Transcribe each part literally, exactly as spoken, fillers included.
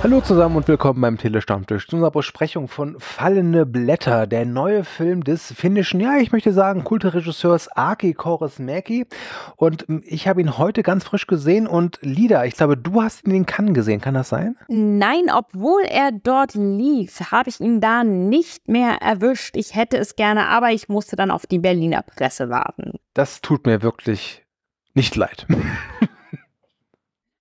Hallo zusammen und willkommen beim Tele-Stammtisch zu unserer Besprechung von Fallende Blätter, der neue Film des finnischen, ja ich möchte sagen, Kultregisseurs Aki Kaurismäki. Und ich habe ihn heute ganz frisch gesehen und Lida, ich glaube, du hast ihn in Cannes gesehen, kann das sein? Nein, obwohl er dort lief, habe ich ihn da nicht mehr erwischt. Ich hätte es gerne, aber ich musste dann auf die Berliner Presse warten. Das tut mir wirklich nicht leid.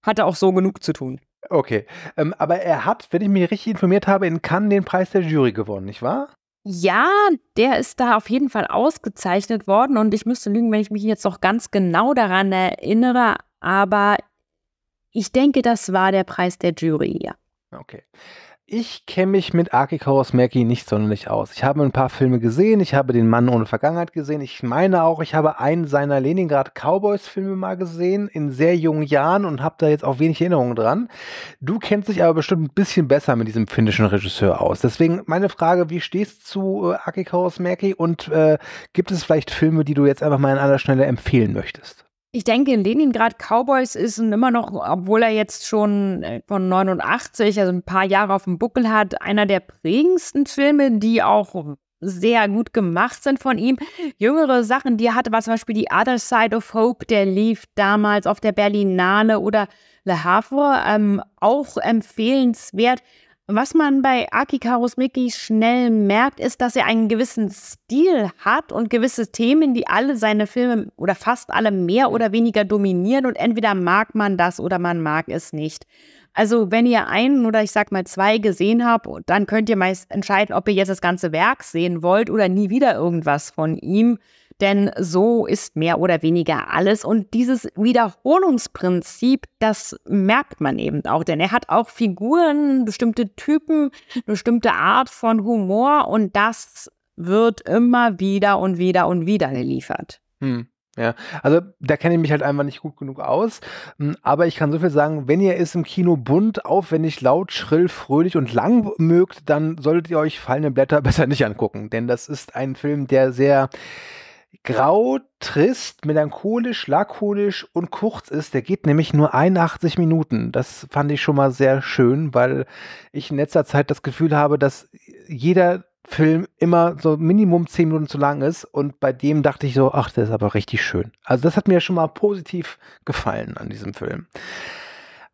Hatte auch so genug zu tun. Okay, ähm, aber er hat, wenn ich mich richtig informiert habe, in Cannes den Preis der Jury gewonnen, nicht wahr? Ja, der ist da auf jeden Fall ausgezeichnet worden und ich müsste lügen, wenn ich mich jetzt noch ganz genau daran erinnere, aber ich denke, das war der Preis der Jury, ja. Okay. Ich kenne mich mit Aki Kaurismäki nicht sonderlich aus. Ich habe ein paar Filme gesehen, ich habe den Mann ohne Vergangenheit gesehen. Ich meine auch, ich habe einen seiner Leningrad Cowboys Filme mal gesehen, in sehr jungen Jahren und habe da jetzt auch wenig Erinnerungen dran. Du kennst dich aber bestimmt ein bisschen besser mit diesem finnischen Regisseur aus. Deswegen meine Frage, wie stehst du zu äh, Aki Kaurismäki und äh, gibt es vielleicht Filme, die du jetzt einfach mal an aller Stelle empfehlen möchtest? Ich denke, Leningrad Cowboys ist immer noch, obwohl er jetzt schon von neunundachtzig, also ein paar Jahre auf dem Buckel hat, einer der prägendsten Filme, die auch sehr gut gemacht sind von ihm. Jüngere Sachen, die er hatte, war zum Beispiel The Other Side of Hope, der lief damals auf der Berlinale, oder Le Havre, ähm, auch empfehlenswert. Was man bei Aki Kaurismäki schnell merkt, ist, dass er einen gewissen Stil hat und gewisse Themen, die alle seine Filme oder fast alle mehr oder weniger dominieren und entweder mag man das oder man mag es nicht. Also wenn ihr einen oder ich sag mal zwei gesehen habt, dann könnt ihr meist entscheiden, ob ihr jetzt das ganze Werk sehen wollt oder nie wieder irgendwas von ihm. Denn so ist mehr oder weniger alles. Und dieses Wiederholungsprinzip, das merkt man eben auch. Denn er hat auch Figuren, bestimmte Typen, bestimmte Art von Humor. Und das wird immer wieder und wieder und wieder geliefert. Hm. Ja, also da kenne ich mich halt einfach nicht gut genug aus, aber ich kann so viel sagen, wenn ihr es im Kino bunt, aufwendig, laut, schrill, fröhlich und lang mögt, dann solltet ihr euch Fallende Blätter besser nicht angucken, denn das ist ein Film, der sehr grau, trist, melancholisch, lakonisch und kurz ist. Der geht nämlich nur einundachtzig Minuten. Das fand ich schon mal sehr schön, weil ich in letzter Zeit das Gefühl habe, dass jeder Film immer so Minimum zehn Minuten zu lang ist und bei dem dachte ich so, ach, das ist aber richtig schön. Also das hat mir schon mal positiv gefallen an diesem Film.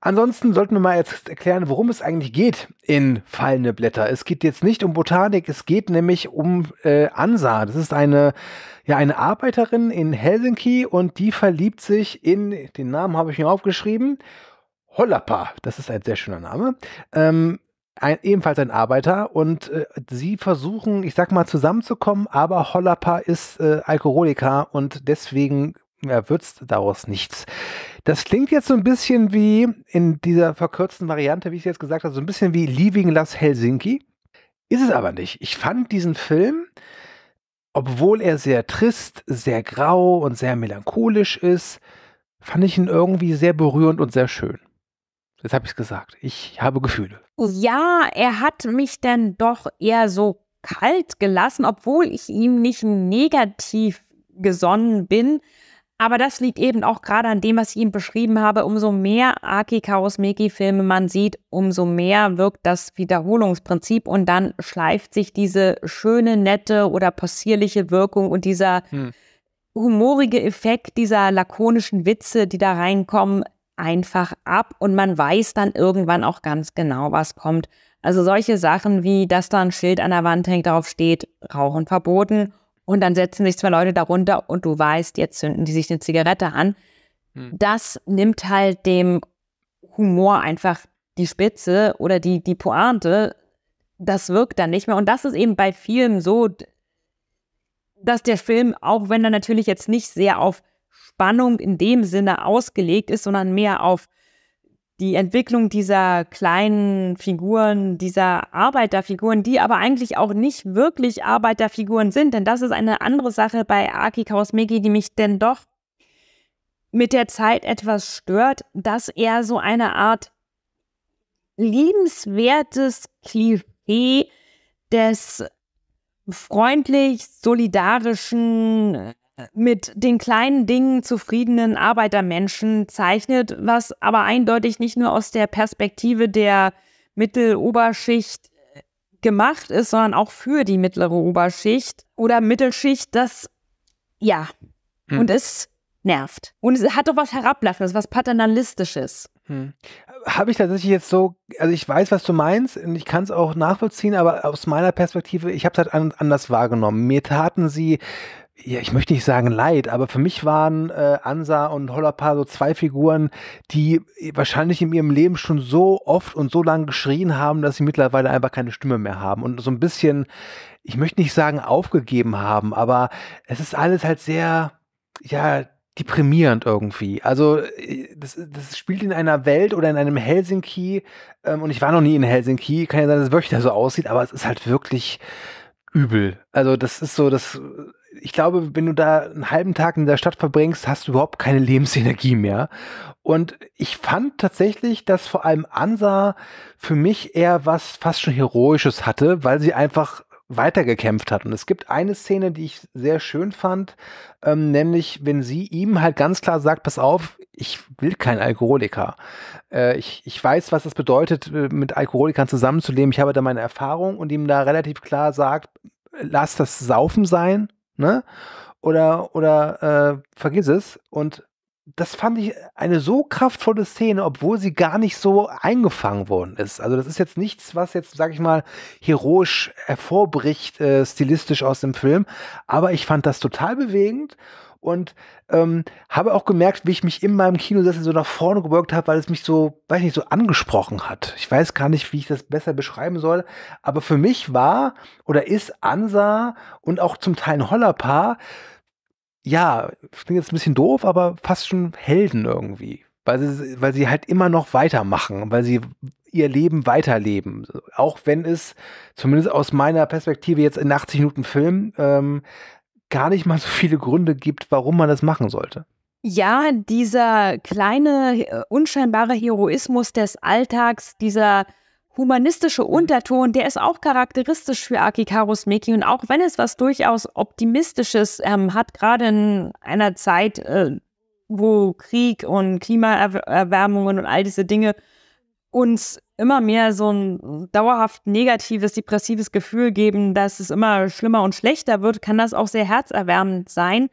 Ansonsten sollten wir mal jetzt erklären, worum es eigentlich geht in Fallende Blätter. Es geht jetzt nicht um Botanik, es geht nämlich um äh, Ansa. Das ist eine, ja, eine Arbeiterin in Helsinki und die verliebt sich in, den Namen habe ich mir aufgeschrieben, Holappa. Das ist ein sehr schöner Name. Ähm, Ein, ebenfalls ein Arbeiter und äh, sie versuchen, ich sag mal, zusammenzukommen, aber Holappa ist äh, Alkoholiker und deswegen ja, wird es daraus nichts. Das klingt jetzt so ein bisschen wie, in dieser verkürzten Variante, wie ich es jetzt gesagt habe, so ein bisschen wie Leaving Las Helsinki. Ist es aber nicht. Ich fand diesen Film, obwohl er sehr trist, sehr grau und sehr melancholisch ist, fand ich ihn irgendwie sehr berührend und sehr schön. Jetzt habe ich es gesagt. Ich habe Gefühle. Ja, er hat mich dann doch eher so kalt gelassen, obwohl ich ihm nicht negativ gesonnen bin. Aber das liegt eben auch gerade an dem, was ich ihm beschrieben habe. Umso mehr Aki Kaurismäki-Filme man sieht, umso mehr wirkt das Wiederholungsprinzip. Und dann schleift sich diese schöne, nette oder possierliche Wirkung und dieser hm. humorige Effekt dieser lakonischen Witze, die da reinkommen, einfach ab und man weiß dann irgendwann auch ganz genau, was kommt. Also solche Sachen wie, dass da ein Schild an der Wand hängt, darauf steht, Rauchen verboten und dann setzen sich zwei Leute darunter und du weißt, jetzt zünden die sich eine Zigarette an. Hm. Das nimmt halt dem Humor einfach die Spitze oder die, die Pointe, das wirkt dann nicht mehr und das ist eben bei vielen so, dass der Film, auch wenn er natürlich jetzt nicht sehr auf Spannung in dem Sinne ausgelegt ist, sondern mehr auf die Entwicklung dieser kleinen Figuren, dieser Arbeiterfiguren, die aber eigentlich auch nicht wirklich Arbeiterfiguren sind, denn das ist eine andere Sache bei Aki Kaurismäki, die mich denn doch mit der Zeit etwas stört, dass er so eine Art liebenswertes Klischee des freundlich, solidarischen, mit den kleinen Dingen zufriedenen Arbeitermenschen zeichnet, was aber eindeutig nicht nur aus der Perspektive der Mitteloberschicht gemacht ist, sondern auch für die mittlere Oberschicht oder Mittelschicht, das, ja, hm. und es nervt. Und es hat doch was Herablassendes, was Paternalistisches. Hm. Habe ich tatsächlich jetzt so, also ich weiß, was du meinst und ich kann es auch nachvollziehen, aber aus meiner Perspektive, ich habe es halt anders wahrgenommen. Mir taten sie, ja, ich möchte nicht sagen leid, aber für mich waren äh, Ansa und Holappa so zwei Figuren, die wahrscheinlich in ihrem Leben schon so oft und so lange geschrien haben, dass sie mittlerweile einfach keine Stimme mehr haben und so ein bisschen, ich möchte nicht sagen aufgegeben haben, aber es ist alles halt sehr, ja, deprimierend irgendwie. Also das, das spielt in einer Welt oder in einem Helsinki ähm, und ich war noch nie in Helsinki, kann ja sein, dass es wirklich da so aussieht, aber es ist halt wirklich übel. Also das ist so, das, ich glaube, wenn du da einen halben Tag in der Stadt verbringst, hast du überhaupt keine Lebensenergie mehr. Und ich fand tatsächlich, dass vor allem Ansa für mich eher was fast schon Heroisches hatte, weil sie einfach weitergekämpft hat. Und es gibt eine Szene, die ich sehr schön fand, ähm, nämlich, wenn sie ihm halt ganz klar sagt, pass auf, ich will kein Alkoholiker. Äh, ich, ich weiß, was es bedeutet, mit Alkoholikern zusammenzuleben. Ich habe da meine Erfahrung und ihm da relativ klar sagt, lass das Saufen sein, ne? Oder, oder äh, vergiss es. Und das fand ich eine so kraftvolle Szene, obwohl sie gar nicht so eingefangen worden ist. Also das ist jetzt nichts, was jetzt, sag ich mal, heroisch hervorbricht, äh, stilistisch aus dem Film. Aber ich fand das total bewegend und ähm, habe auch gemerkt, wie ich mich in meinem Kinosessel so nach vorne gebeugt habe, weil es mich so, weiß nicht, so angesprochen hat. Ich weiß gar nicht, wie ich das besser beschreiben soll. Aber für mich war oder ist Ansa und auch zum Teil ein Holappa, ja, das klingt jetzt ein bisschen doof, aber fast schon Helden irgendwie, weil sie, weil sie halt immer noch weitermachen, weil sie ihr Leben weiterleben, auch wenn es, zumindest aus meiner Perspektive jetzt in achtzig Minuten Film, ähm, gar nicht mal so viele Gründe gibt, warum man das machen sollte. Ja, dieser kleine, unscheinbare Heroismus des Alltags, dieser humanistische Unterton, der ist auch charakteristisch für Aki Kaurismäki und auch wenn es was durchaus Optimistisches ähm, hat, gerade in einer Zeit, äh, wo Krieg und Klimaerwärmungen und all diese Dinge uns immer mehr so ein dauerhaft negatives, depressives Gefühl geben, dass es immer schlimmer und schlechter wird, kann das auch sehr herzerwärmend sein.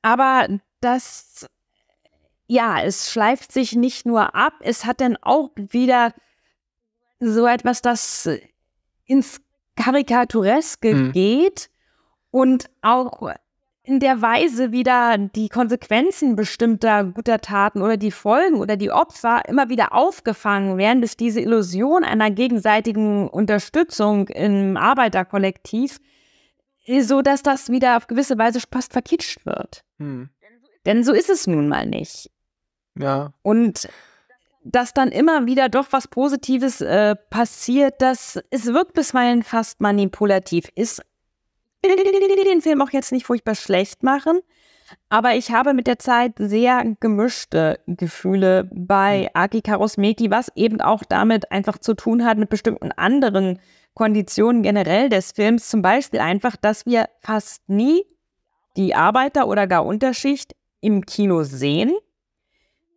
Aber das, ja, es schleift sich nicht nur ab, es hat dann auch wieder so etwas, das ins Karikatureske mhm. geht und auch in der Weise wieder die Konsequenzen bestimmter guter Taten oder die Folgen oder die Opfer immer wieder aufgefangen werden, bis diese Illusion einer gegenseitigen Unterstützung im Arbeiterkollektiv, so dass das wieder auf gewisse Weise fast verkitscht wird. Mhm. Denn so ist es nun mal nicht. Ja. Und dass dann immer wieder doch was Positives äh, passiert, das es wirkt bisweilen fast manipulativ. Ist den Film auch jetzt nicht furchtbar schlecht machen, aber ich habe mit der Zeit sehr gemischte Gefühle bei Aki Kaurismäki, was eben auch damit einfach zu tun hat mit bestimmten anderen Konditionen generell des Films. Zum Beispiel einfach, dass wir fast nie die Arbeiter oder gar Unterschicht im Kino sehen.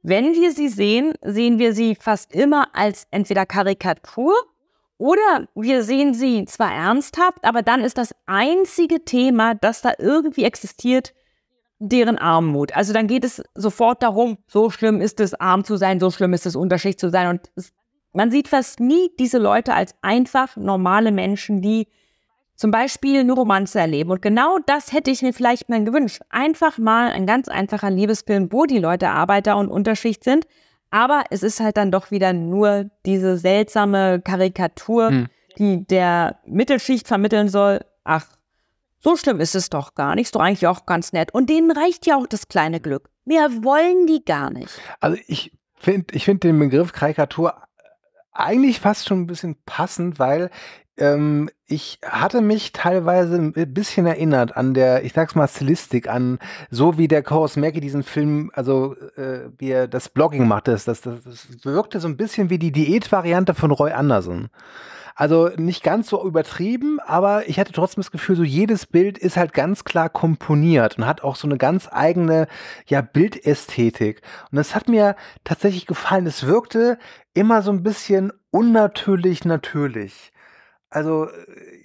Wenn wir sie sehen, sehen wir sie fast immer als entweder Karikatur oder wir sehen sie zwar ernsthaft, aber dann ist das einzige Thema, das da irgendwie existiert, deren Armut. Also dann geht es sofort darum, so schlimm ist es, arm zu sein, so schlimm ist es, Unterschicht zu sein. Und es, man sieht fast nie diese Leute als einfach normale Menschen, die zum Beispiel eine Romanze erleben. Und genau das hätte ich mir vielleicht mal gewünscht. Einfach mal ein ganz einfacher Liebesfilm, wo die Leute Arbeiter und Unterschicht sind. Aber es ist halt dann doch wieder nur diese seltsame Karikatur, hm. die der Mittelschicht vermitteln soll. Ach, so schlimm ist es doch gar nicht. Ist doch eigentlich auch ganz nett. Und denen reicht ja auch das kleine Glück. Mehr wollen die gar nicht. Also ich find, ich finde den Begriff Karikatur eigentlich fast schon ein bisschen passend, weil ähm, ich hatte mich teilweise ein bisschen erinnert an der, ich sag's mal, Stilistik, an so wie der Kaurismäki diesen Film, also äh, wie er das Blogging macht, das, das, das wirkte so ein bisschen wie die Diätvariante von Roy Andersson. Also nicht ganz so übertrieben, aber ich hatte trotzdem das Gefühl, so jedes Bild ist halt ganz klar komponiert und hat auch so eine ganz eigene, ja, Bildästhetik. Und das hat mir tatsächlich gefallen. Es wirkte immer so ein bisschen unnatürlich natürlich. Also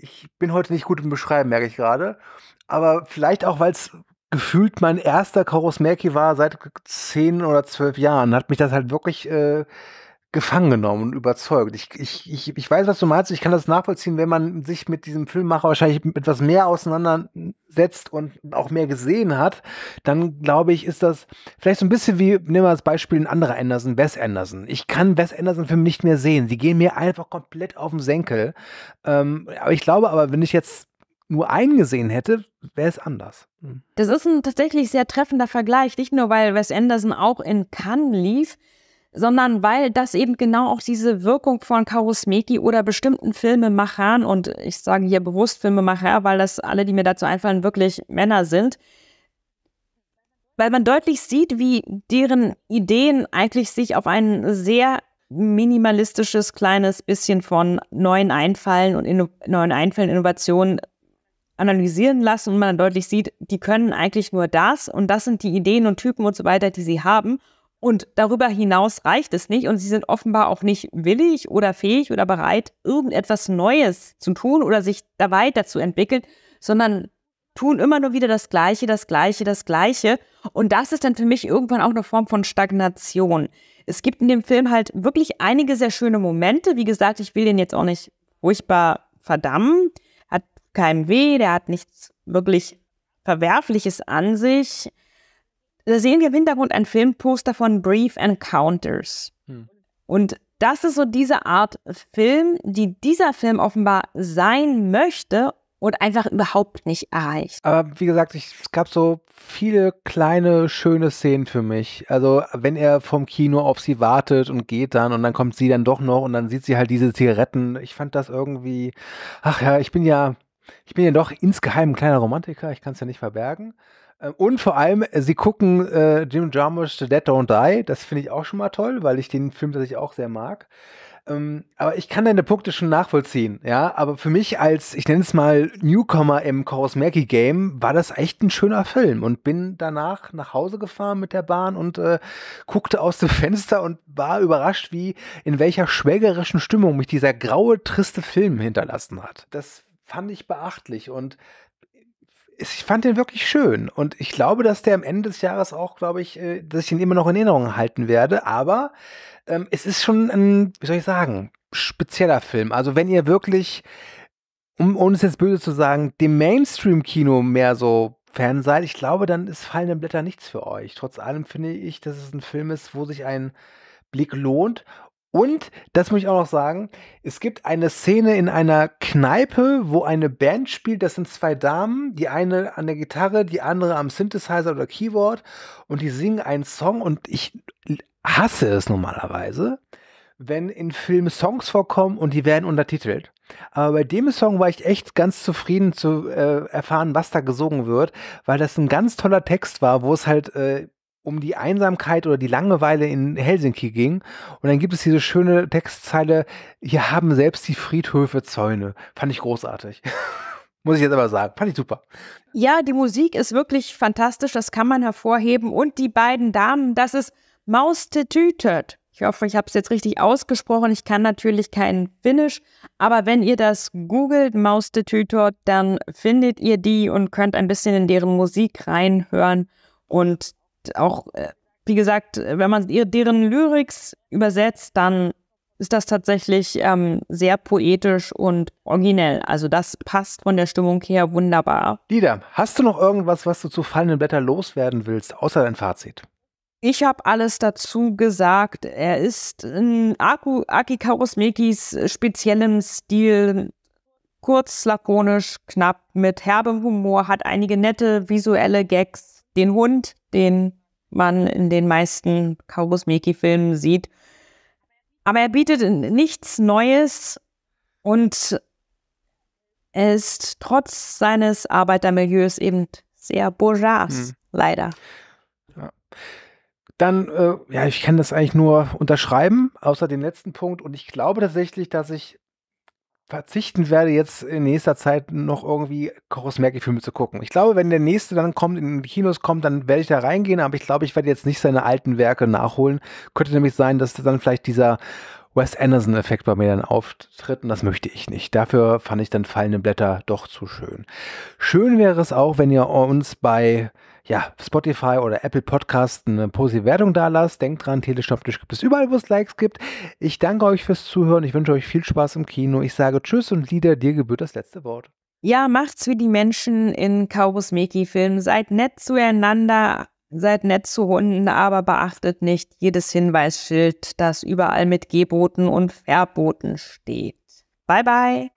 ich bin heute nicht gut im Beschreiben, merke ich gerade. Aber vielleicht auch, weil es gefühlt mein erster Kaurismäki war seit zehn oder zwölf Jahren, hat mich das halt wirklich äh, gefangen genommen und überzeugt. Ich, ich, ich, ich weiß, was du meinst. Ich kann das nachvollziehen, wenn man sich mit diesem Filmemacher wahrscheinlich etwas mehr auseinandersetzt und auch mehr gesehen hat, dann glaube ich, ist das vielleicht so ein bisschen wie, nehmen wir als Beispiel ein anderer Anderson, Wes Anderson. Ich kann Wes Anderson-Filme nicht mehr sehen. Die gehen mir einfach komplett auf den Senkel. Ähm, aber ich glaube aber, wenn ich jetzt nur einen gesehen hätte, wäre es anders. Hm. Das ist ein tatsächlich sehr treffender Vergleich. Nicht nur, weil Wes Anderson auch in Cannes lief, sondern weil das eben genau auch diese Wirkung von Kaurismäki oder bestimmten Filmemachern, und ich sage hier bewusst Filmemacher, weil das alle, die mir dazu einfallen, wirklich Männer sind, weil man deutlich sieht, wie deren Ideen eigentlich sich auf ein sehr minimalistisches kleines bisschen von neuen Einfallen und Inno- neuen Einfällen, Innovationen analysieren lassen und man dann deutlich sieht, die können eigentlich nur das und das sind die Ideen und Typen und so weiter, die sie haben. Und darüber hinaus reicht es nicht und sie sind offenbar auch nicht willig oder fähig oder bereit, irgendetwas Neues zu tun oder sich da weiterzuentwickeln, sondern tun immer nur wieder das Gleiche, das Gleiche, das Gleiche. Und das ist dann für mich irgendwann auch eine Form von Stagnation. Es gibt in dem Film halt wirklich einige sehr schöne Momente. Wie gesagt, ich will den jetzt auch nicht furchtbar verdammen. Hat keinem weh, der hat nichts wirklich Verwerfliches an sich. Da sehen wir im Hintergrund ein Filmposter von Brief Encounters. Hm. Und das ist so diese Art Film, die dieser Film offenbar sein möchte und einfach überhaupt nicht erreicht. Aber wie gesagt, ich, es gab so viele kleine, schöne Szenen für mich. Also wenn er vom Kino auf sie wartet und geht dann und dann kommt sie dann doch noch und dann sieht sie halt diese Zigaretten. Ich fand das irgendwie, ach ja, ich bin ja, ich bin ja doch insgeheim ein kleiner Romantiker, ich kann es ja nicht verbergen. Und vor allem, sie gucken äh, Jim Jarmusch, The Dead Don't Die. Das finde ich auch schon mal toll, weil ich den Film tatsächlich auch sehr mag. Ähm, aber ich kann deine Punkte schon nachvollziehen. Ja, aber für mich als, ich nenne es mal, Newcomer im Kaurismäki-Game, war das echt ein schöner Film. Und bin danach nach Hause gefahren mit der Bahn und äh, guckte aus dem Fenster und war überrascht, wie in welcher schwelgerischen Stimmung mich dieser graue, triste Film hinterlassen hat. Das fand ich beachtlich und ich fand den wirklich schön und ich glaube, dass der am Ende des Jahres auch, glaube ich, dass ich ihn immer noch in Erinnerung halten werde, aber ähm, es ist schon ein, wie soll ich sagen, spezieller Film. Also wenn ihr wirklich, um, ohne es jetzt böse zu sagen, dem Mainstream-Kino mehr so Fan seid, ich glaube, dann ist Fallende Blätter nichts für euch. Trotz allem finde ich, dass es ein Film ist, wo sich ein Blick lohnt. Und, das muss ich auch noch sagen, es gibt eine Szene in einer Kneipe, wo eine Band spielt, das sind zwei Damen, die eine an der Gitarre, die andere am Synthesizer oder Keyboard und die singen einen Song und ich hasse es normalerweise, wenn in Filmen Songs vorkommen und die werden untertitelt. Aber bei dem Song war ich echt ganz zufrieden zu äh, erfahren, was da gesungen wird, weil das ein ganz toller Text war, wo es halt äh, um die Einsamkeit oder die Langeweile in Helsinki ging. Und dann gibt es diese schöne Textzeile, hier haben selbst die Friedhöfe Zäune. Fand ich großartig. Muss ich jetzt aber sagen. Fand ich super. Ja, die Musik ist wirklich fantastisch. Das kann man hervorheben. Und die beiden Damen, das ist Maustetytöt. Ich hoffe, ich habe es jetzt richtig ausgesprochen. Ich kann natürlich kein Finnisch. Aber wenn ihr das googelt, Maustetytöt, dann findet ihr die und könnt ein bisschen in deren Musik reinhören. Und auch, wie gesagt, wenn man deren Lyrics übersetzt, dann ist das tatsächlich ähm, sehr poetisch und originell. Also das passt von der Stimmung her wunderbar. Lida, hast du noch irgendwas, was du zu Fallenden Blätter loswerden willst, außer dein Fazit? Ich habe alles dazu gesagt. Er ist in Aku, Aki Kaurismäkis speziellem Stil, kurz, lakonisch, knapp, mit herbem Humor, hat einige nette visuelle Gags. Den Hund, den man in den meisten Kaurismäki-Filmen sieht. Aber er bietet nichts Neues und er ist trotz seines Arbeitermilieus eben sehr bourgeois, hm. leider. Ja. Dann, äh, ja, ich kann das eigentlich nur unterschreiben, außer dem letzten Punkt. Und ich glaube tatsächlich, dass ich verzichten werde, jetzt in nächster Zeit noch irgendwie Kaurismäki-Filme zu gucken. Ich glaube, wenn der nächste dann kommt, in die Kinos kommt, dann werde ich da reingehen. Aber ich glaube, ich werde jetzt nicht seine alten Werke nachholen. Könnte nämlich sein, dass dann vielleicht dieser Wes Anderson-Effekt bei mir dann auftritt, und das möchte ich nicht. Dafür fand ich dann Fallende Blätter doch zu schön. Schön wäre es auch, wenn ihr uns bei ja, Spotify oder Apple Podcasts eine positive Wertung da lasst. Denkt dran, Tele-Stammtisch gibt es überall, wo es Likes gibt. Ich danke euch fürs Zuhören. Ich wünsche euch viel Spaß im Kino. Ich sage Tschüss und Lida, dir gebührt das letzte Wort. Ja, macht's wie die Menschen in Kaurismäki-Filmen. Seid nett zueinander. Seid nett zu Hunden, aber beachtet nicht jedes Hinweisschild, das überall mit Geboten und Verboten steht. Bye, bye.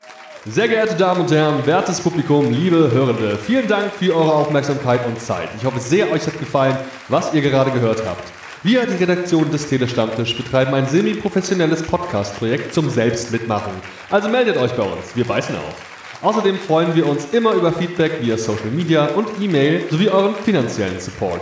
Sehr geehrte Damen und Herren, wertes Publikum, liebe Hörende, vielen Dank für eure Aufmerksamkeit und Zeit. Ich hoffe sehr, euch hat gefallen, was ihr gerade gehört habt. Wir, die Redaktion des Tele-Stammtisch, betreiben ein semi-professionelles Podcast-Projekt zum Selbstmitmachen. Also meldet euch bei uns, wir beißen auf. Außerdem freuen wir uns immer über Feedback via Social Media und E-Mail sowie euren finanziellen Support.